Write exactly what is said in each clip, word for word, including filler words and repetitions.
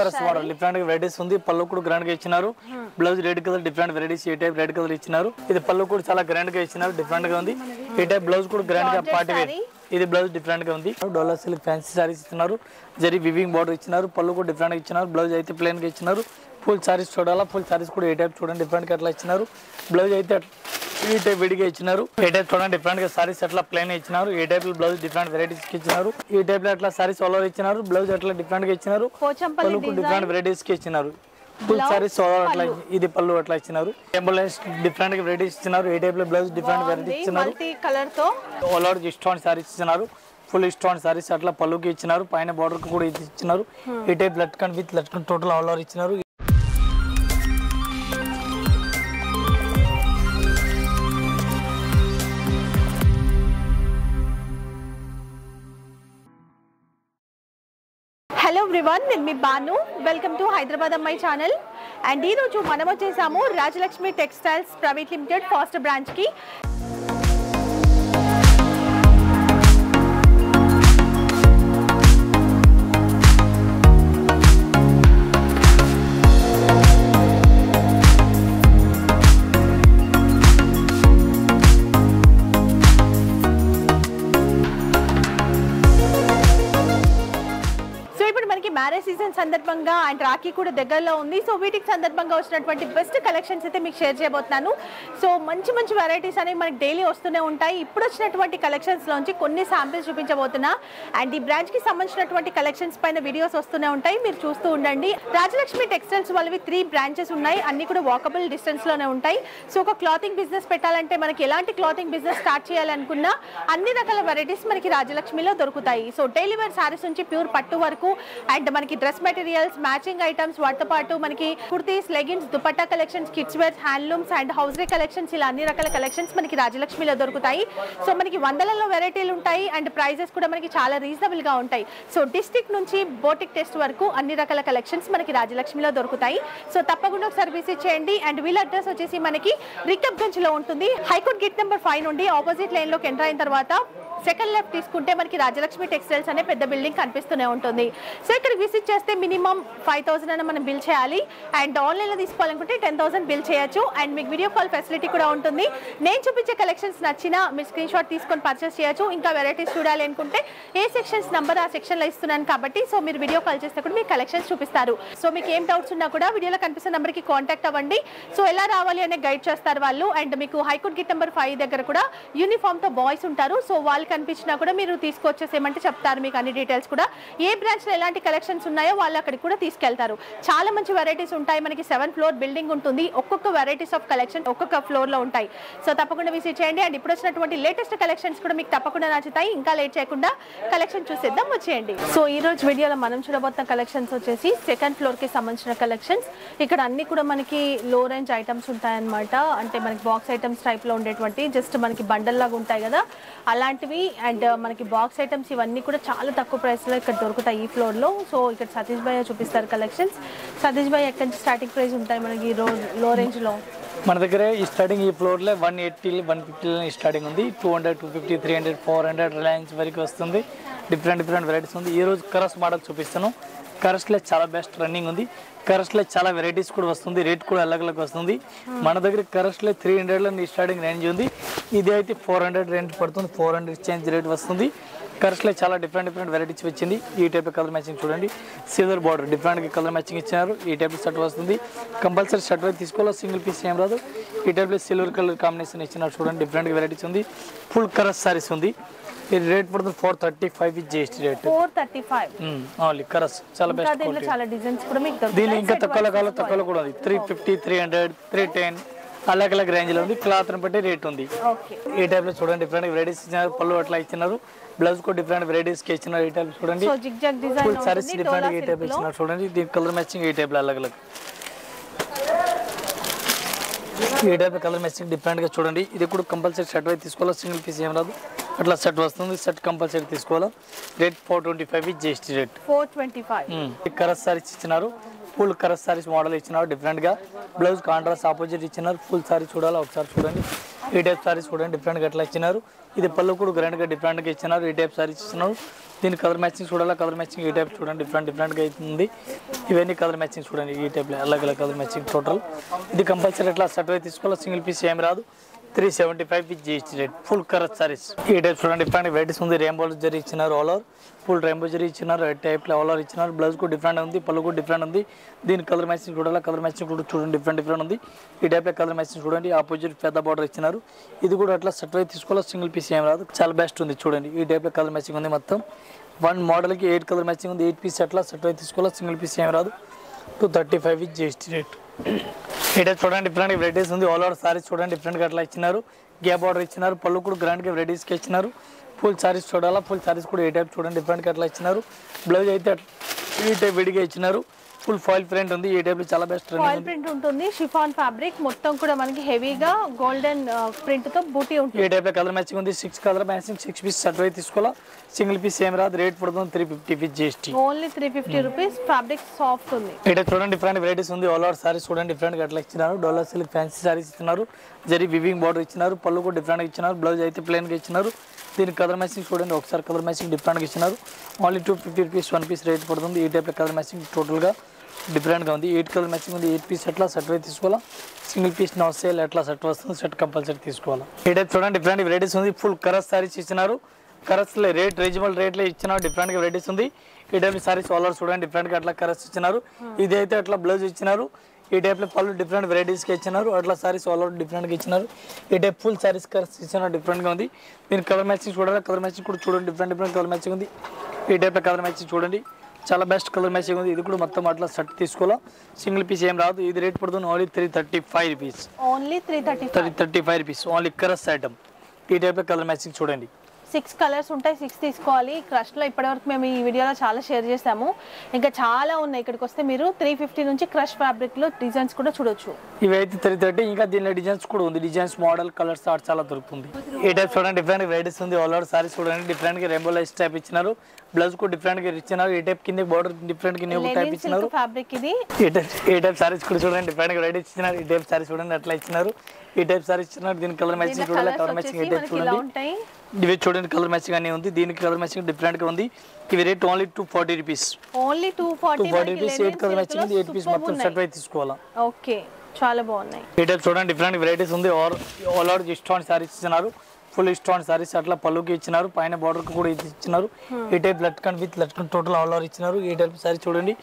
Crush model different varieties ఉంది పల్లు కూడా గ్రాండ్ గా ఇచ్చినారు blouse red colour different varieties ఏ టైప్ రెడ్ కలర్ ఇచ్చినారు ఇది పల్లు కూడా చాలా గ్రాండ్ గా ఇచ్చినారు డిఫరెంట్ గా ఉంది ఈ టైప్ బ్లౌజ్ కూడా గ్రాండ్ గా పార్టీ వేర్ ఇది బ్లౌజ్ డిఫరెంట్ గా ఉంది డాలర్ సిల్క్ ఫ్యాన్సీ సారీస్ ఇచ్చినారు జరీ వివింగ్ బోర్డర్ ఇచ్చినారు పల్లు కూడా డిఫరెంట్ గా ఇచ్చినారు బ్లౌజ్ అయితే ప్లెయిన్ గా ఇచ్చినారు ఫుల్ సారీస్ చూడాలా ఫుల్ సారీస్ కూడా ఏ టైప్ చూడండి డిఫరెంట్ గా అట్లా ఇచ్చినారు బ్లౌజ్ అయితే ఈ టైప్ విడిగా ఇచ్చినారు ఏ టైప్ చూడండి డిఫరెంట్ గా సారీస్ అట్లా ప్లెయిన్ ఇచ్చినారు ఏ టైప్ బ్లౌజ్ డిఫరెంట్ వెరైటీస్ కి ఇచ్చినారు ఈ టైప్ అట్లా సారీస్ ఆల్ ఓవర్ ఇచ్చినారు బ్లౌజ్ అట్లా డిఫరెంట్ గా ఇచ్చినారు పల్లు కూడా డిఫరెంట్ వెరైటీస్ కి ఇచ్చినారు ఫుల్ సారీస్ ఆల్ ఓవర్ అట్లా ఇది పల్లు అట్లా ఇచ్చినారు టెంపుల్స్ డిఫరెంట్ వెరైటీస్ ఇచ్చినారు ఏ టైప్ బ్లౌజ్ డిఫరెంట్ వెరైటీస్ ఇచ్చినారు మల్టీ కలర్ తో ఆల్ ఓవర్ స్టోన్ సారీస్ ఇచ్చినారు ఫుల్ స్టోన్ సారీస్ అట్లా పల్లు కి ఇచ్చినారు పైన బోర్డర్ కి కూడా ఇచ్చినారు ఈ టైప్ లట్కన్ విత్ లట్కన్ టోటల్ ఆల్ ఓవర్ ఇచ్చినారు बानु वेलकम टू हैदराबाद अम्माई चैनल अंड मनम वच्चेसामु Rajalakshmi textiles private limited first branch की మ్యారేజ్ సీజన్ సందర్భంగా అండ్ రాఖీ కూడా దగ్గరలో ఉంది సో వీటికి సందర్భంగా వచ్చినటువంటి బెస్ట్ కలెక్షన్స్ అయితే మీకు షేర్ చేయబోతున్నాను సో మంచి మంచి వెరైటీస్ అనేవి మనకి డైలీ వస్తూనే ఉంటాయి ఇప్పుడు వచ్చినటువంటి కలెక్షన్స్ లోంచి కొన్ని శాంపిల్స్ చూపించబోతున్నా అండ్ ఈ బ్రాంచ్ కి సంబంధించినటువంటి కలెక్షన్స్ పైన వీడియోస్ వస్తూనే ఉంటాయి మీరు చూస్తూ ఉండండి రాజలక్ష్మి టెక్స్టైల్స్ వాళ్ళవి త్రీ బ్రాంచెస్ ఉన్నాయి అన్ని కూడా వాకబుల్ డిస్టెన్స్ లోనే ఉంటాయి సో ఒక క్లాతింగ్ బిజినెస్ పెట్టాలంటే మనకి ఎలాంటి క్లాతింగ్ బిజినెస్ స్టార్ట్ చేయాలనుకున్నా అన్ని రకాల వెరైటీస్ మనకి రాజలక్ష్మిలో దొరుకుతాయి సో డైలీ వేర్ సారీస్ నుంచి ప్యూర్ పట్టు వరకు అండ్ మనకి డ్రెస్ మెటీరియల్స్ మ్యాచింగ్ ఐటమ్స్ వాటితో పాటు మనకి kurtis leggings dupatta collections kids wear handlooms and hosiery collections ఇలా అన్ని రకాల కలెక్షన్స్ మనకి రాజలక్ష్మిలో దొరుకుతాయి సో మనకి వందలలో వెరైటీలు ఉంటాయి అండ్ ప్రైజెస్ కూడా మనకి చాలా రీజనబుల్ గా ఉంటాయి సో డిస్ట్రిక్ట్ నుంచి బోటిక్ టెస్ట్ వరకు అన్ని రకాల కలెక్షన్స్ మనకి రాజలక్ష్మిలో దొరుకుతాయి సో తప్పకుండా ఒకసారి విజిట్ చేయండి అండ్ వీళ్ళ అడ్రస్ వచ్చేసి మనకి రికబ్గంజ్ లో ఉంటుంది హైకోర్ట్ గేట్ నెంబర్ ఫైవ్ నుండి ఆపోజిట్ లైన్ లోకి ఎంటర్ అయిన తర్వాత సెకండ్ లెఫ్ట్ తీసుకుంటే మనకి రాజలక్ష్మి టెక్స్టైల్స్ అనే పెద్ద బిల్డింగ్ కనిపిస్తూనే ఉంటుంది సో ఇక్కడ విజిట్ చేస్తే మినిమం ఫైవ్ థౌసండ్ అయినా మనం బిల్ చేయాలి అండ్ ఆన్లైన్లో తీసుకోవాలనుకుంటే టెన్ థౌసండ్ బిల్ చేయొచ్చు అండ్ మీకు వీడియో కాల్ ఫెసిలిటీ కూడా ఉంటుంది నేను చూపించే కలెక్షన్స్ నచ్చినా మీరు స్క్రీన్ షాట్ తీసుకొని పర్చేస్ చేయొచ్చు ఇంకా వెరైటీస్ చూడాలి అనుకుంటే ఏ సెక్షన్స్ నెంబర్ ఆ సెక్షన్లో ఇస్తున్నాను కాబట్టి సో మీరు వీడియో కాల్ చేస్తే కూడా మీకు కలెక్షన్స్ చూపిస్తారు సో మీకు ఏం డౌట్స్ ఉన్నా కూడా వీడియోలో కనిపిస్తున్న నెంబర్కి కాంటాక్ట్ అవ్వండి సో ఎలా రావాలి అనే గైడ్ చేస్తారు వాళ్ళు అండ్ మీకు హైకోర్ట్ గేట్ నెంబర్ ఫైవ్ దగ్గర కూడా యూనిఫామ్తో బాయ్స్ ఉంటారు సో వాళ్ళు కనిపించినా కూడా మీరు తీసుకొచ్చేసేమంటే చెప్తారు మీకు అన్ని డీటెయిల్స్ కూడా ఏ బ్రాంచ్లో ఎలాంటి కలెక్షన్స్ ఉన్నాయో వాళ్ళు అక్కడికి కూడా తీసుకెళ్తారు చాలా మంచి వెరైటీస్ ఉంటాయి మనకి సెవెన్ ఫ్లోర్ బిల్డింగ్ ఉంటుంది ఒక్కొక్క వెరైటీస్ ఆఫ్ కలెక్షన్ ఒక్కొక్క ఫ్లోర్లో ఉంటాయి సో తప్పకుండా విజిట్ చేయండి అండ్ ఇప్పుడు వచ్చినటువంటి లేటెస్ట్ కలెక్షన్స్ కూడా మీకు తప్పకుండా నచ్చుతాయి ఇంకా లేట్ చేయకుండా కలెక్షన్ చూసేద్దాం వచ్చేయండి సో ఈ రోజు వీడియోలో మనం చూడబోతున్న కలెక్షన్స్ వచ్చేసి సెకండ్ ఫ్లోర్కి సంబంధించిన కలెక్షన్స్ ఇక్కడ అన్ని కూడా మనకి లో రేంజ్ ఐటమ్స్ ఉంటాయన్నమాట అంటే మనకి బాక్స్ ఐటమ్స్ టైప్లో ఉండేటువంటి జస్ట్ మనకి బండల్లాగా ఉంటాయి కదా అలాంటివి అండ్ మనకి బాక్స్ ఐటమ్స్ ఇవన్నీ కూడా చాలా తక్కువ ప్రైస్లో ఇక్కడ దొరుకుతాయి ఈ ఫ్లోర్లో సో ఇక్కడ సతీష్ భయ్య చూపిస్తారు కలెక్షన్స్ సతీష్ భయ్య ఎక్కడి నుంచి స్టార్టింగ్ ప్రైస్ ఉంటాయి మనకి లో రేంజ్లో మన దగ్గర ఈ స్టార్టింగ్ ఈ ఫ్లోర్లో one eighty one fifty starting ఉంది two hundred two fifty three hundred four hundred Reliance వరకు వస్తుంది డిఫరెంట్ డిఫరెంట్ వెరైటీస్ ఉంది ఈ రోజు కరస్ మోడల్ చూపిస్తాను కరస్లో చాలా బెస్ట్ రన్నింగ్ ఉంది కరస్లో చాలా వెరైటీస్ కూడా వస్తుంది రేట్ కూడా అలగలకి వస్తుంది మన దగ్గర కరస్లో త్రీ హండ్రెడ్లో స్టార్టింగ్ రేంజ్ ఉంది ఇది అయితే ఫోర్ హండ్రెడ్ రేంజ్ పడుతుంది ఫోర్ హండ్రెడ్ చేంజ్ రేట్ వస్తుంది కరస్లో చాలా డిఫరెంట్ డిఫరెంట్ వెరైటీస్ వచ్చింది ఈ టైప్ కలర్ మ్యాచింగ్ చూడండి సిల్వర్ బార్డర్ డిఫరెంట్గా కలర్ మ్యాచింగ్ ఇచ్చినారు ఈ టైప్ షర్ట్ వస్తుంది కంపల్సరీ షర్ట్ అయితే తీసుకోవాలి సింగిల్ పీస్ ఏం రాదు ఈ టైప్లో సిల్వర్ కలర్ కాంబినేషన్ ఇచ్చినారు చూడండి డిఫరెంట్ వెరైటీస్ ఉంది ఫుల్ కరస్ సారీస్ ఉంది रेट पड़ता है four thirty five is GST rate four thirty five हां ओनली करस चला बेस्ट क्वालिटी चला डिजाइंस కూడా మీకు దొరుకుతాయి దీని ఇంకా తక్కువ కాల తక్కువ కూడా ఉంది three fifty three hundred three ten अलग-अलग रेंज లో ఉంది క్లాత్ ని బట్టి రేట్ ఉంది ఓకే ఈ టైప్ లో చూడండి డిఫరెంట్ వెరైటీస్ ఇచ్చినారు పల్లు అట్లా ఇచ్చినారు బ్లౌజ్ को डिफरेंट వెరైటీస్ కి ఇచ్చినారు ఈ టైప్ చూడండి సో జిగ్జాగ్ డిజైన్ ఉంది సారీస్ డిఫరెంట్ ఈ టైప్ ఇచ్చినారు చూడండి దీని కలర్ మ్యాచింగ్ ఈ టైప్ లో अलग-अलग ఈ టైప్ కలర్ మ్యాచింగ్ డిఫరెంట్ గా చూడండి ఇది కూడా కంపల్సరీ షర్ట్ వై తీసుకోవాలి సింగిల్ పీస్ ఏం రాదు అట్లా సెట్ వస్తుంది సెట్ కంపల్సరీ తీసుకోవాలి rate four twenty five is GST rate four twenty five కరస్ సారీస్ ఇచ్చినారు ఫుల్ కరస్ సారీస్ మోడల్ ఇచ్చినారు డిఫరెంట్గా బ్లౌజ్ కాంట్రాస్ట్ ఆపోజిట్ ఇచ్చినారు ఫుల్ సారీ చూడాలి ఒకసారి చూడండి ఈ టైప్ సారీస్ చూడండి డిఫరెంట్గా అట్లా ఇచ్చినారు ఇది పళ్ళు కూడా గ్రాండ్గా డిఫరెంట్గా ఇచ్చినారు ఈ టైప్ సారీస్ ఇచ్చినారు దీని కలర్ మ్యాచింగ్ చూడాలా కలర్ మ్యాచింగ్ ఈ టైప్ చూడండి డిఫరెంట్ డిఫరెంట్ గా అవుతుంది ఇవన్నీ కలర్ మ్యాచింగ్ చూడండి ఈ టైప్ లో అలగ్ అలగ్ కలర్ మ్యాచింగ్ టోటల్ ఇది కంపల్సరీ అట్లా సెట్ వై తీసుకోవాలి సింగిల్ పీస్ ఏమ రాదు three seventy-five with GST rate full colour saris ఈ టైప్ చూడండి డిఫరెంట్ వెరైటీస్ ఉంది రెయిన్బో జరీ ఇచ్చినారు all over full rainbow zari ఇచ్చినారు ఈ టైప్ లో ఆల్ ఓవర్ ఇచ్చినారు బ్లౌజ్ కూడా డిఫరెంట్ ఉంది పల్లు కూడా డిఫరెంట్ ఉంది దీని కలర్ మ్యాచింగ్ చూడాలా కలర్ మ్యాచింగ్ కూడా చూడండి డిఫరెంట్ డిఫరెంట్ ఉంది ఈ టైప్ లో కలర్ మ్యాచింగ్ చూడండి ఆపోజిట్ పెద్ద బోర్డర్ ఇచ్చినారు ఇది కూడా అట్లా సెట్ వై తీసుకోవాలి సింగిల్ పీస్ ఏమ రాదు చాలా బెస్ట్ ఉంది చూడండి ఈ టైప్ లో కలర్ మ్యాచింగ్ ఉంది మొత్తం वन मॉडल की eight colour matching eight piece अट्ला सेट अयिसुकोवाली सिंगल पीस एम रादु two thirty five with GST rate इटे चूडंडी डिफरेंट वेराइटीज उंदी ऑल ओवर सारीस चूडंडी डिफरेंट गा अट्ला इच्चिनारु गैप बॉर्डर इच्चिनारु पल्लू कूडा ग्रांड गा वेराइटीज की इच्चिनारु फुल सारीस चूडाला फुल सारीस कूडा ए टाइप चूडंडी डिफरेंट गा अट्ला इच्चिनारु ब्लाउज अयिते ई टाइप विडिगा इच्चिनारु फुल फॉइल प्रिंट ఉంది ఈ టైప్ లో చాలా బెస్ట్ ట్రెండ్ ఉంది ఫాయిల్ ప్రింట్ ఉంటుంది షిఫాన్ ఫ్యాబ్రిక్ మొత్తం కూడా మనకి హెవీగా గోల్డెన్ ప్రింట్ తో బూటీ ఉంటుంది ఈ టైప్ లో కలర్ మ్యాచింగ్ ఉంది six colour matching six piece set why తీసుకోలా సింగిల్ పీస్ ఏమ రాదు రేట్ పడుతుంది three fifty with GST only three fifty రూపాయస్ ఫ్యాబ్రిక్ సాఫ్ట్ ఉంది ఇట చూడండి డిఫరెంట్ వెరైటీస్ ఉంది ఆల్ ఓవర్ సారీస్ చూడండి డిఫరెంట్ గా అట్లా ఇచ్చినారు డాలర్ సిల్క్ ఫ్యాన్సీ సారీస్ ఇచ్చినారు జరీ వివింగ్ బోర్డర్ ఇచ్చినారు పల్లు కూడా డిఫరెంట్ గా ఇచ్చినారు బ్లౌజ్ అయితే ప్లెయిన్ గా ఇచ్చినారు దీని కలర్ మ్యాచింగ్ చూడండి ఒకసారి కలర్ మ్యాచింగ్ డిఫరెంట్ గా ఇచ్చినారు ఓన్లీ two fifty రూపాయస్ one పీస్ రేట్ పడుతుంది ఈ టైప్ లో కలర్ మ్యాచింగ్ టోటల్ గా डिफरेंट का eight colour matching eight piece अट्ला सेट वै तीसुकोवाला सिंगल पीस नो सेल अट्ला सेट वस्तुंदी सेट कंपल्सरी तीसुकोवाला ई टाइप चूडंडी डिफरेंट वेराइटीज उंदी फुल करस सारीस इच्चिनारु करस ले रेट रीजनबल रेट ले इच्चिनारु डिफरेंट वेराइटीज उंदी ई टाइप सारीस आलर चूडंडी डिफरेंट का अट्ला करस इच्चिनारु इदि अयिते अट्ला ब्लाउज इच्चिनारु ई टाइप लो पल्लू डिफरेंट वेराइटीज के इच्चिनारु अट्ला सारीस आलर डिफरेंट गा इच्चिनारु ई टाइप फुल सारीस करस इच्चिनारु डिफरेंट गा उंदी दीनि कलर मैचिंग चूडाला कलर मैचिंग कूडा चूडंडी डिफरेंट डिफरेंट कलर मैचिंग उंदी ई टाइप कलर मैचिंग चूडंडी చాలా బెస్ట్ కలర్ మ్యాచింగ్ ఉంది ఇది కూడా మొత్తం అట్లా సెట్ తీసుకోలా సింగిల్ పీస్ ఏమ రాదు ఇది రేట్ పడుతుంది ఓన్లీ three thirty-five రూపాయస్ ఓన్లీ three thirty-five రూపాయస్ ఓన్లీ కరస్ ఐటమ్ ఈ టైప్ లో కలర్ మ్యాచింగ్ చూడండి six కలర్స్ ఉంటాయి six తీసుకోవాలి క్రష్ లో ఇప్పటివరకు మేము ఈ వీడియోలో చాలా షేర్ చేసాము ఇంకా చాలా ఉన్నాయి ఇక్కడికి వస్తే మీరు three fifty నుంచి క్రష్ ఫ్యాబ్రిక్ లో డిజైన్స్ కూడా చూడొచ్చు ఇవైతే three thirty ఇంకా దీనిలో డిజైన్స్ కూడా ఉంది డిజైన్స్ మోడల్ కలర్స్ ఆర్ చాలా దొరుకుతుంది ఈ టైప్ చూడండి డిఫరెంట్ వెరైటీస్ ఉంది ఆల్ ఓవర్ సారీస్ చూడండి డిఫరెంట్ గా రెయిన్బో లైన్స్ టైప్ ఇచ్చినారు బ్లౌజ్ కూడా డిఫరెంట్ గా ఇచ్చినారు ఈ టైప్ కింద బోర్డర్ డిఫరెంట్ గా న్యూ టైప్ ఇచ్చినారు ఫ్యాబ్రిక్ ఇది ఈ టైప్ ఈ టైప్ సారీస్ కూడా చూడండి డిఫరెంట్ గా వెరైటీస్ ఇచ్చినారు ఈ టైప్ సారీస్ చూడండి అట్లా ఇచ్చినారు ఈ టైప్ సారీస్ ఇచ్చినారు దీని కలర్ మ్యాచింగ్ చూడాలి కలర్ మ్యాచింగ్ ఈ టైప్ చూడండి ఇవి చూడండి కలర్ మ్యాచింగ్ అనే ఉంది దీనికి కలర్ మ్యాచింగ్ డిఫరెంట్ గా ఉంది ఇవి రేట్ ఓన్లీ two forty రూపాయస్ ఓన్లీ two forty రూపాయస్ eight కలర్ మ్యాచింగ్ ఉంది eight పీస్ మొత్తం సెట్ వై తీసుకోవాలా ఓకే చాలా బాగున్నాయి ఈ టైప్ చూడండి డిఫరెంట్ వెరైటీస్ ఉంది ఆల్ ఓవర్ స్టోన్ సారీస్ ఇచ్చినారు ఫుల్ స్టోన్ సారీస్ అట్లా పల్లుకి ఇచ్చినారు పైన బోర్డర్ కూడా ఇచ్చినారు ఈ టైప్ లట్కన్ విత్ లట్కన్ టోటల్ ఆల్ ఓవర్ ఇచ్చినారు ఈ టైప్ సారీ చూడండి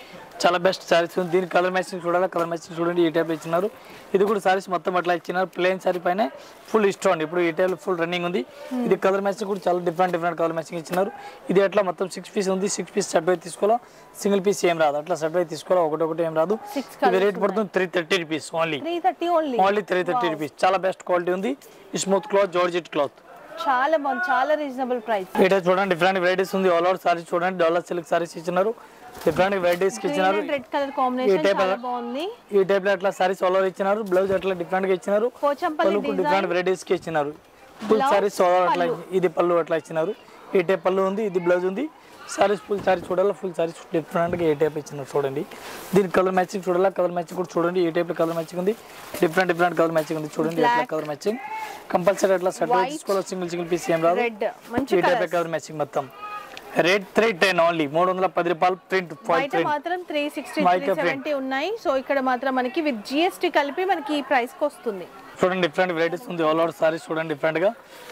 చాలా బెస్ట్ సారీస్ ఉంది దీని కలర్ మ్యాచింగ్ చూడాలా కలర్ మ్యాచింగ్ చూడండి ఈ టైప్ ఇచ్చినారు ఇది కూడా సారీస్ మొత్తం అట్లా ఇచ్చినారు ప్లెయిన్ సారీ పైన ఫుల్ స్టోన్ ఇప్పుడు ఈ టైప్ ఫుల్ రన్నింగ్ ఉంది ఇది కలర్ మ్యాచింగ్ కూడా చాలా డిఫరెంట్ డిఫరెంట్ కలర్ మ్యాచింగ్ ఇచ్చినారు ఇది అట్లా మొత్తం six పీస్ ఉంది six పీస్ సెట్ వై తీసుకోవాలా సింగిల్ పీస్ ఏం రాదు అట్లా సెట్ వై తీసుకోవాలా ఒకటొకటి ఏం రాదు ఇది రేట్ పడుతుంది three thirty రూపాయస్ only three thirty only only three thirty రూపాయస్ చాలా బెస్ట్ క్వాలిటీ ఉంది స్మూత్ క్లాత్ జార్జెట్ క్లాత్ చాలా బాగుంది చాలా రీజనబుల్ ప్రైస్ ఈ టైప్ చూడండి డిఫరెంట్ వెరైటీస్ ఉంది ఆల్ ఓవర్ సారీస్ చూడండి డాలర్ సిల్క్ సారీస్ ఇచ్చినారు డిఫరెంట్ వెరైటీస్ ఇచ్చినారు రెడ్ కలర్ కాంబినేషన్ చాలా బాగుంది ఈ టైప్ లో అట్లా సారీస్ ఆల్ ఓవర్ ఇచ్చినారు బ్లౌజ్ అట్లా డిఫరెంట్ గా ఇచ్చినారు పోచంపల్లి డిజైన్ డిఫరెంట్ వెరైటీస్ కి ఇచ్చినారు ఫుల్ సారీస్ ఆల్ ఓవర్ అట్లా ఇది పల్లు అట్లా ఇచ్చినారు ఈ టైప్ పల్లు ఉంది ఇది బ్లౌజ్ ఉంది సారీస్ ఫుల్ సారీ చూడాలా ఫుల్ సారీ డిఫరెంట్ గా ఈ టైప్ ఇచ్చినారు చూడండి దీని కలర్ మ్యాచింగ్ చూడాలా కలర్ మ్యాచింగ్ కూడా చూడండి ఈ టైప్ లో కలర్ మ్యాచింగ్ ఉంది డిఫరెంట్ డిఫరెంట్ కలర్ మ్యాచింగ్ ఉంది చూడండి అట్లా కలర్ మ్యాచింగ్ కంపల్సరీ అట్లా సెట్ వై తీసుకోవాలా సింగిల్ సింగిల్ పీస్ ఏం రాదు రెడ్ మంచి ఈ టైప్ కలర్ మ్యాచింగ్ మొత్తం rate three ten only three ten రూపాయలు ప్రింట్ ఫాయిల్ ప్రింట్ మాత్రం three sixty three seventy ఉన్నాయి సో ఇక్కడ మాత్రం మనకి విత్ జీఎస్టీ కలిపి మనకి ఈ ప్రైస్ కు వస్తుంది చూడండి డిఫరెంట్ వెరైటీస్ ఉంది ఆల్ ఓవర్ సారీస్ చూడండి డిఫరెంట్ గా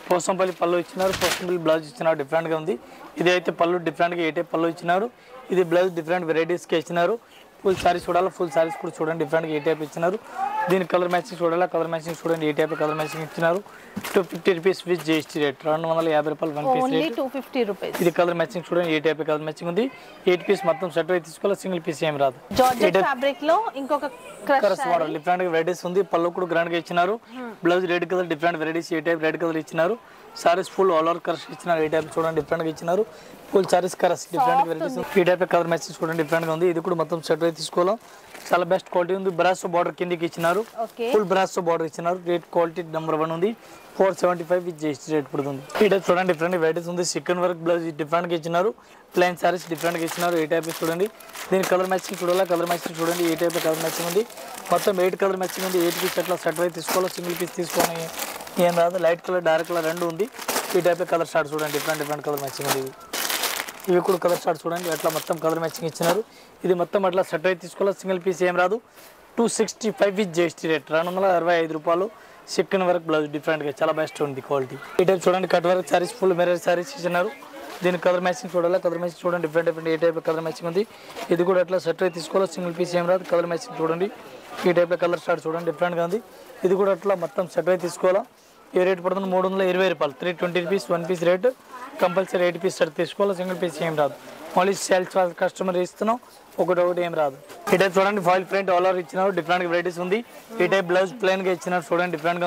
పోసంపల్లి పల్లు ఇచ్చినారు పోసంపల్లి బ్లౌజ్ ఇచ్చినారు డిఫరెంట్ గా ఉంది ఇది అయితే పల్లు డిఫరెంట్ గా ఎయిట్ పల్లు ఇచ్చినారు ఇది బ్లౌజ్ డిఫరెంట్ వెరైటీస్ కి ఇచ్చినారు ఫుల్ సారీస్ చూడాలి ఫుల్ సారీస్ కూడా చూడండి డిఫరెంట్ గా ఎయిట్ టైప్ ఇచ్చినారు దీని కలర్ మ్యాచింగ్ చూడాలి కలర్ మ్యాచింగ్ చూడండి ఎయిట్ టైప్ కలర్ మ్యాచింగ్ ఇచ్చినారు two fifty రూపాయస్ with GST rate two fifty రూపాయలు one piece rate two fifty రూపాయస్ ఇది కలర్ మ్యాచింగ్ చూడండి ఎయిట్ టైప్ కలర్ మ్యాచింగ్ ఉంది ఎయిట్ పీస్ మొత్తం సెట్ వై తీసుకోవాలా సింగిల్ పీస్ ఏం రాదు జార్జెట్ ఫ్యాబ్రిక్ లో ఇంకొక కలర్స్ మోడల్ డిఫరెంట్ వెరైటీస్ ఉంది పల్లు కూడా గ్రాండ్ గా ఇచ్చినారు blouse red colour different varieties eight type red colour ఇచ్చినారు saris full all over colours ఇచ్చినారు ఎయిట్ టైప్ చూడండి డిఫరెంట్ గా ఇచ్చినారు full saris colours different varieties ఈ టైప్ కలర్ మ్యాచింగ్ చూడండి డిఫరెంట్ గా ఉంది ఇది కూడా మొత్తం సెట్ వై తీసుకోవాలా చాలా బెస్ట్ క్వాలిటీ ఉంది బ్రాసో బోర్డర్ కిందకి ఇచ్చినారు ఫుల్ బ్రాసో బోర్డర్ ఇచ్చినారు రేట్ క్వాలిటీ నంబర్ one ఉంది four seventy-five with GST rate పడుతుంది ఈ టైప్ చూడండి డిఫరెంట్ వెరైటీస్ ఉంది చికెన్ వర్క్ బ్లౌజ్ డిఫరెంట్ గా ఇచ్చినారు ప్లెయిన్ సారీస్ డిఫరెంట్ గా ఇచ్చినారు ఈ టైప్ చూడండి దీని కలర్ మ్యాచింగ్ చూడాలా కలర్ మ్యాచింగ్ చూడండి ఈ టైప్ కలర్ మ్యాచింగ్ ఉంది మొత్తం eight కలర్ మ్యాచింగ్ ఉంది eight పీస్ అట్లా సెట్ వై తీసుకోవాలా సింగిల్ పీస్ తీసుకోవాలి ఏం రాదు లైట్ కలర్ డార్క్ కలర్ రెండు ఉంది ఈ టైప్ కలర్ షార్ట్ చూడండి డిఫరెంట్ డిఫరెంట్ కలర్ మ్యాచింగ్ ఉంది ఈ ఇవి కూడా కలర్ షార్ట్ చూడండి అట్లా మొత్తం కలర్ మ్యాచింగ్ ఇచ్చినారు ఇది మొత్తం అట్లా సెట్ అయి తీసుకోవాలి సింగిల్ పీస్ ఏమ రాదు two sixty five with GST rate two sixty five రూపాయలు సెకండ్ వరకు బ్లౌజ్ డిఫరెంట్ గా చాలా బెస్ట్ ఉంది క్వాలిటీ ఈ టైప్ చూడండి cut work saris full mirror saris ఇచ్చినారు దీని కలర్ మ్యాచింగ్ చూడాలి కలర్ మ్యాచింగ్ చూడండి డిఫరెంట్ డిఫరెంట్ ఏ టైప్ కలర్ మ్యాచింగ్ ఉంది ఇది కూడా అట్లా సెట్ అయి తీసుకోవాలి సింగిల్ పీస్ ఏమ రాదు కలర్ మ్యాచింగ్ చూడండి ఈ టైప్ కలర్ షార్ట్ చూడండి డిఫరెంట్ గా ఉంది ఇది కూడా అట్లా మొత్తం సెట్ అయి తీసుకోవాలి ये रेट पड़ता है मूड वन ट्वेंटी रूपये three twenty rupee one piece rate compulsory eight piece shirt single piece एम रात मल्ल सेल्स कस्टमर इतना रात टाइप चूँ फॉइल प्रिंट आल ओवर इच्छा different varieties type blouse plain का इच्छा चूँ डिफरेंट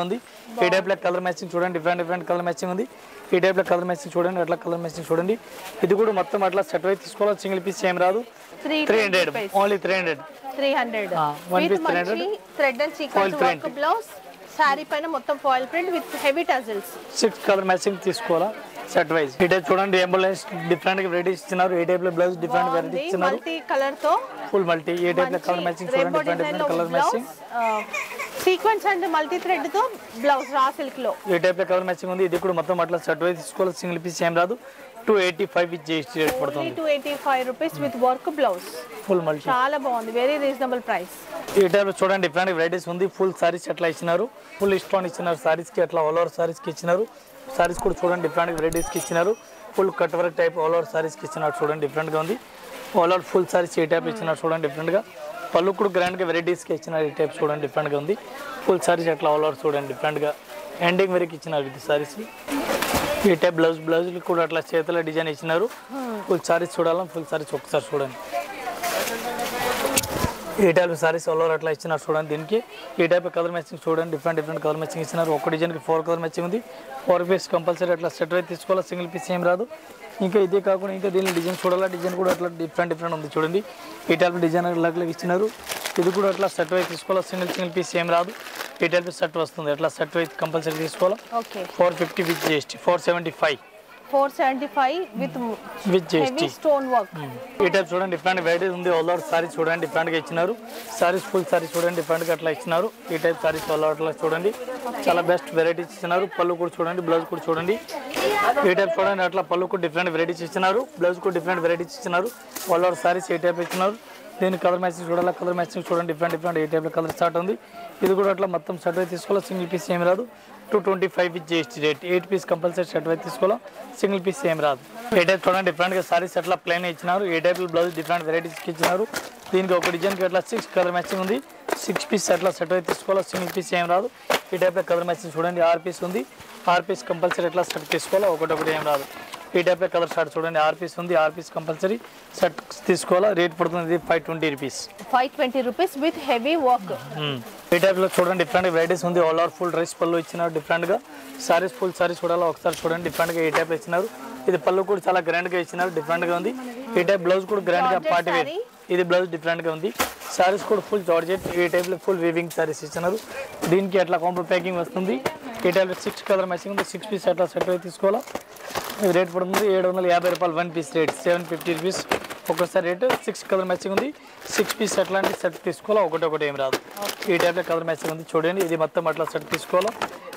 टाइप कलर मैचिंग चूँ different different colour matching type colour matching चूँ अट्ला कलर मैचिंग चूँ इध मतलब अट्ला सैटवे सिंगल पीस एम रात three hundred only three hundred three hundred one piece three hundred blouse sari पैन मोत्तम foil print with heavy tassels six colour matching తీసుకోవాలా సెట్ వైస్ ఈ టైప్ చూడండి ఎంబోలెన్స్ డిఫరెంట్ వెరైటీస్ ఇస్తున్నారు ఏ టైప్ లో బ్లౌజ్ డిఫరెంట్ వెరైటీస్ ఇస్తున్నారు మల్టీ కలర్ తో ఫుల్ మల్టీ ఏ టైప్ లో కలర్ మ్యాచింగ్ చూడండి different different colour matching sequence and multi thread తో బ్లౌజ్ రా సిల్క్ లో ఏ టైప్ లో కలర్ మ్యాచింగ్ ఉంది ఇది కూడా మొత్తం అట్లా సెట్ వైస్ తీసుకోవాలి సింగిల్ పీస్ ఏమ రాదు two eighty five with GST rate పడుతుంది टू एटी फाइव రూపాయస్ with work blouse full multi చాలా బాగుంది వెరీ రీజనబుల్ ప్రైస్ ఈ టైప్ లో చూడండి డిఫరెంట్ వెరైటీస్ ఉంది ఫుల్ సారీస్ అట్లా ఇస్తున్నారు ఫుల్ స్టోన్ ఇస్తున్నారు సారీస్ కి అట్లా ఆల్ ఓవర్ సారీస్ కి ఇస్తున్నారు सारीस चूँगी डिफरेंट वेरइटीज़ की इच्छा full cut work type all over saris की इच्छा चूँ different all over full saris type इच्छा चूँ डिफरेंट पल्लू ग्रांड वेरइटीज़ की इच्छा टाइप चूँ डिफरेंट फुल सारीस अट्ला ऑल ओवर चूँ डिफरेंट एंडिंग वरकु इच्छा सारीस यह टाइप ब्लौज ब्लौज अट्ला चेतला डिजाइन इच्छा फुल सारीस चूड़ा फुल सारीस चूँ ये टाइप सारीस ऑल ओवर अट्ला इच्छा चूँ दी ये टाइप कलर मैचिंग चूँ डिफरेंट डिफरेंट कलर मैचिंग इच्छा डिजाइन की four colour matching four piece compulsory अट्ला सेट सिंगल पीस एम रादु इंका इदे काकुंडा इंका दीनि डिजाइन चूडाला डिजाइन कूडा अट्ला डिफरेंट डिफरेंट उंदी चूडंडी ई टाइप डिजाइन अलग अलग इच्चिनारु इदि कूडा अट्ला सेट वाइज तीसुकोवाला सिंगल सिंगल पीस एम रादु ई टाइप सेट वस्तुंदी अट्ला सेट वाइज कंपलसरी तीसुकोवाला okay four fifty with GST four seventy five four seventy five with with GST stone work ई टाइप चूडंडी डिफरेंट वेराइटी उंदी ऑल ओवर सारी चूडंडी डिफरेंट गा इच्चिनारु सारीस फुल सारी चूडंडी डिफरेंट गा अट्ला इच्चिनारु ई टाइप सारीस ऑल ओवर अट्ला चूडंडी చాలా బెస్ట్ వెరైటీస్ ఇస్తున్నారు పల్లు కూడా చూడండి బ్లౌజ్ కూడా చూడండి ఏ టైప్ చూడండి అట్లా పల్లు కూడా డిఫరెంట్ వెరైటీస్ ఇస్తున్నారు బ్లౌజ్ కూడా డిఫరెంట్ వెరైటీస్ ఇస్తున్నారు ఆల్ ఓవర్ సారీస్ ఏ టైప్ ఇస్తున్నారు దీని కలర్ మ్యాచింగ్ చూడాలా కలర్ మ్యాచింగ్ చూడండి డిఫరెంట్ డిఫరెంట్ ఏ టైప్ కలర్ స్టార్ట్ ఉంది ఇది కూడా అట్లా మొత్తం సెట్ వై తీసుకోవాల సింగిల్ పీస్ ఏమ రాదు two twenty five with GST rate eight piece compulsory set wise తీసుకోవాల సింగిల్ పీస్ ఏమ రాదు ఏ టైప్ చూడండి డిఫరెంట్ గా సారీస్ అట్లా ప్లెయిన్ ఇస్తున్నారు ఏ టైప్ బ్లౌజ్ డిఫరెంట్ వెరైటీస్ ఇస్తున్నారు దీనికి ఒక డిజైన్ కి అట్లా సిక్స్ కలర్ మ్యాచింగ్ ఉంది సిక్స్ పీస్ అట్లా సెట్ వై తీసుకోవాల సింగిల్ పీస్ ఏమ రాదు ఈ టైప్ కలర్ మ్యాచింగ్ చూడండి ఆర్ పీస్ ఉంది ఆర్ పీస్ కంపల్సరీ అట్లా సెట్ తీసుకోవాలా ఒకటొకటి ఏం రాదు ఈ టైప్ కలర్ షార్ట్ చూడండి ఆర్ పీస్ ఉంది ఆర్ పీస్ కంపల్సరీ సెట్ తీసుకోవాలా రేట్ పడుతుంది फाइव ट्वेंटी రూపాయస్ फाइव ट्वेंटी రూపాయస్ విత్ హెవీ వర్క్ ఈ టైప్ లో చూడండి డిఫరెంట్ వెరైటీస్ ఉంది ఆల్ ఓవర్ ఫుల్ డ్రెస్ పల్లు ఇచ్చినారు డిఫరెంట్ గా సారీస్ ఫుల్ సారీస్ చూడాలా ఒకసారి చూడండి డిఫరెంట్ గా ఈ టైప్ ఇచ్చినారు ఇది పల్లు కూడా చాలా గ్రాండ్ గా ఇచ్చినారు డిఫరెంట్ గా ఉంది ఈ టైప్ బ్లౌజ్ కూడా గ్రాండ్ గా పార్టీ వేర్ ఇది బ్లౌజ్ డిఫరెంట్ గా ఉంది సారీస్ కూడా ఫుల్ జార్జెట్ ఈ టైప్ లో ఫుల్ వీవింగ్ సారీస్ ఇచ్చినారు దీనికి అట్లా కాంబో ప్యాకింగ్ వస్తుంది ఈ టైప్ లో సిక్స్ కలర్ మ్యాచింగ్ ఉంది సిక్స్ పీస్ అట్లా సెట్ అయి తీసుకోవాలా రేట్ పడుతుంది सेवन फिफ्टी రూపాయలు one piece rate seven fifty రూపాయస్ ఒక్కొక్కసారి రేట్ సిక్స్ కలర్ మ్యాచింగ్ ఉంది సిక్స్ పీస్ అట్లాంటి సెట్ తీసుకోవాలా ఒకటి ఒకటి ఏం రాదు ఈ టైప్ లో కలర్ మ్యాచింగ్ ఉంది చూడండి ఇది మొత్తం అట్లా సెట్ తీసుకోవాలా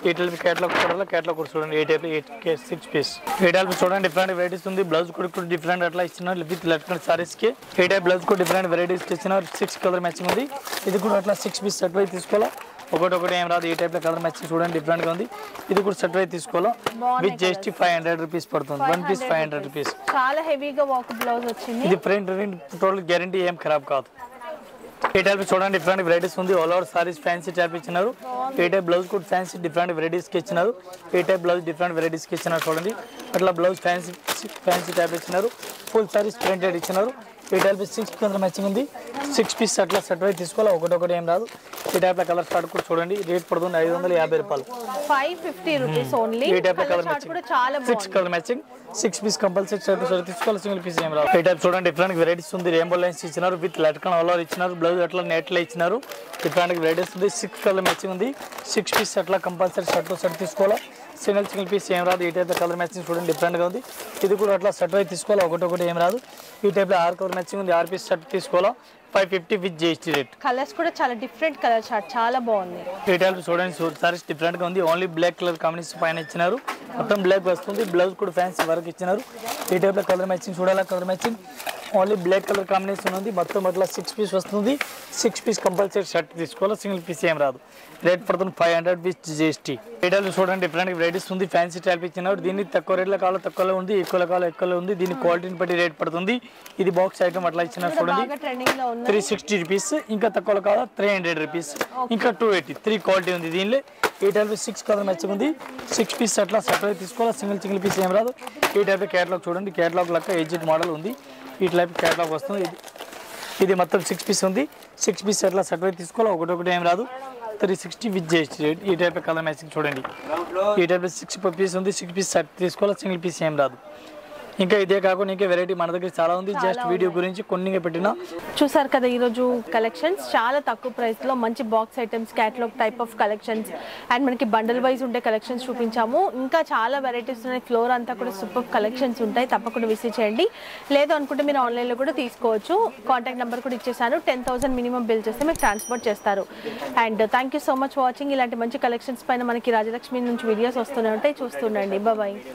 ఈ టైప్ లో కేటలాగ్ చూడాలా కేటలాగ్ కూడా చూడండి ఈ టైప్ లో ఎయిట్ సిక్స్ పీస్ ఈ టైప్ లో చూడండి డిఫరెంట్ వెరైటీస్ ఉంది బ్లౌజ్ కూడా డిఫరెంట్ అట్లా ఇస్తున్నారు విత్ లెఫ్ట్ సారీస్ కి ఈ టైప్ బ్లౌజ్ కూడా డిఫరెంట్ వెరైటీస్ ఇస్తున్నారు సిక్స్ కలర్ మ్యాచింగ్ ఉంది ఇది కూడా అట్లా సిక్స్ పీస్ సెట్ వై తీసుకోవాలా ఒకటొకటి ఏం రాదు ఈ టైప్ లో కలర్ మ్యాచింగ్ చూడండి డిఫరెంట్ గా ఉంది ఇది కూడా సెట్ వై తీసుకోవాలా విత్ జీఎస్టీ फाइव हंड्रेड రూపాయస్ పడుతుంది వన్ పీస్ फाइव हंड्रेड రూపాయస్ చాలా హెవీగా వర్క్ బ్లౌజ్ వచ్చింది ఇది ప్రింట్ టోటల్ గ్యారెంటీ ఏం ఖరాబ్ కాదు ఈ టైప్ చూడండి డిఫరెంట్ వెరైటీస్ ఉంది all over saris fancy type ఇచ్చినారు ఈ టైప్ బ్లౌజ్ కూడా ఫ్యాన్సీ డిఫరెంట్ వెరైటీస్ కి ఇచ్చినారు ఈ టైప్ బ్లౌజ్ డిఫరెంట్ వెరైటీస్ కి ఇచ్చినారు చూడండి అట్లా బ్లౌజ్ ఫ్యాన్సీ ఫ్యాన్సీ టైప్ ఇచ్చినారు ఫుల్ సారీస్ ప్రింటెడ్ ఇచ్చినారు ఈ టైప్ సిక్స్ కలర్ మ్యాచింగ్ ఉంది సిక్స్ పీస్ అట్లా సెట్ వై తీసుకోవాలా ఒకటొకటి ఏం రాదు ఈ టైప్ కలర్ షార్ట్ కూడా చూడండి రేట్ పడుతుంది फाइव फिफ्टी రూపాయలు फाइव फिफ्टी రూపాయస్ ఓన్లీ ఈ టైప్ కలర్ షార్ట్ కూడా చాలా బాగుంది six colour matching six piece compulsory set తీసుకోవాలి సింగిల్ పీస్ ఏం రాదు ఈ టైప్ చూడండి డిఫరెంట్ వెరైటీస్ ఉంది రెయిన్బో లైన్స్ ఇచ్చినారు విత్ లట్కన్ ఆల్ ఓవర్ ఇచ్చినారు బ్లౌజ్ అట్లా నెట్ లై ఇచ్చినారు డిఫరెంట్ వెరైటీస్ ఉంది సిక్స్ కలర్ మ్యాచింగ్ ఉంది సిక్స్ పీస్ అట్లా కంపల్సరీ షార్ట్ సెట్ తీసుకోవాలి సింగిల్ సింగిల్ పీస్ ఏం రాదు ఈ టైప్ కలర్ మ్యాచింగ్ చూడండి డిఫరెంట్ గా ఉంది ఇది కూడా అట్లా సెట్ వై తీసుకోవాలి ఒకటొకటి ఏం రాదు ఈ టైప్ లో ఆర్ కలర్ మ్యాచింగ్ ఉంది ఆర్ పీస్ సెట్ తీసుకోవాలి five fifty with GST rate colours కూడా చాలా డిఫరెంట్ కలర్ చార్ట్ చాలా బాగుంది డీటెయిల్ చూడండి సారీస్ డిఫరెంట్ గా ఉంది ఓన్లీ బ్లాక్ కలర్ కాంబినేషన్ పైన ఇచ్చినారు మొత్తం బ్లాక్ వస్తుంది బ్లౌజ్ కూడా ఫ్యాన్సీ వర్క్ ఇచ్చినారు ఈ టైప్ లో కలర్ మ్యాచింగ్ చూడాలా colour matching only black colour combination ఉంది మొత్తం అట్లా సిక్స్ పీస్ వస్తుంది సిక్స్ పీస్ కంపల్సరీ షర్ట్ తీసుకోవాలి సింగిల్ పీస్ ఏం రాదు రేట్ పడుతుంది five hundred with GST detail చూడండి డిఫరెంట్ వెరైటీస్ ఉంది ఫ్యాన్సీ టైప్ ఇచ్చినారు దీని తక్కువ రేట్ లో కావాలో తక్కువలో ఉంది ఎక్కువలో కావాలో ఎక్కువలో ఉంది దీని క్వాలిటీని బట్టి రేట్ పడుతుంది ఇది బాక్స్ ఐటమ్ అట్లా ఇచ్చినారు చూడండి త్రీ సిక్స్టీ రూపీస్ ఇంకా తక్కువలో కావాలో త్రీ హండ్రెడ్ రూపీస్ ఇంకా టూ ఎయిటీ త్రీ క్వాలిటీ ఉంది దీనిలో ఈ టైప్ సిక్స్ కలర్ మ్యాచింగ్ ఉంది సిక్స్ పీస్ అట్లా సెపరేట్ తీసుకోవాలి సింగిల్ సింగిల్ పీస్ ఏం రాదు ఈ టైప్ క్యాటలాగ్ చూడండి క్యాటలాగ్ లెక్క ఎగ్జిట్ మోడల్ ఉంది ఈ టైప్ క్యాటలాగ్ వస్తుంది ఇది ఇది మొత్తం సిక్స్ పీస్ ఉంది సిక్స్ పీస్ అట్లా సెపరేట్ తీసుకోవాలి ఒకటొకటి ఏం రాదు three sixty with GST rate ఈ టైప్ కలర్ మ్యాచింగ్ చూడండి ఈ టైప్ సిక్స్ పీస్ ఉంది సిక్స్ పీస్ సెట్ తీసుకోవాలి సింగిల్ పీస్ ఏం రాదు ఇంకా ఇదే కాకుండా ఇంకా వెరైటీ మన దగ్గర చాలా ఉంది జస్ట్ వీడియో గురించి కొన్నిగా పెట్టినా చూసారు కదా ఈ రోజు కలెక్షన్స్ చాలా తక్కువ ప్రైస్ లో మంచి box items catalogue type of collections and మనకి బండిల్ వైస్ ఉండే కలెక్షన్స్ చూపించాము ఇంకా చాలా వెరైటీస్ ఉన్నాయి ఫ్లోర్ అంతా కూడా సూపర్ కలెక్షన్స్ ఉంటాయి తప్పకుండా విజిట్ చేయండి లేదు అనుకుంటే మీరు ఆన్లైన్ లో కూడా తీసుకోవచ్చు కాంటాక్ట్ నెంబర్ కూడా ఇచ్చేసాను టెన్ థౌసండ్ మినిమం బిల్ చేస్తే మీరు ట్రాన్స్పోర్ట్ చేస్తారు and thank you so much watching ఇలాంటి మంచి కలెక్షన్స్ పైన మనకి రాజలక్ష్మి నుంచి వీడియోస్ వస్తూనే ఉంటాయి చూస్తుండండి బాయ్.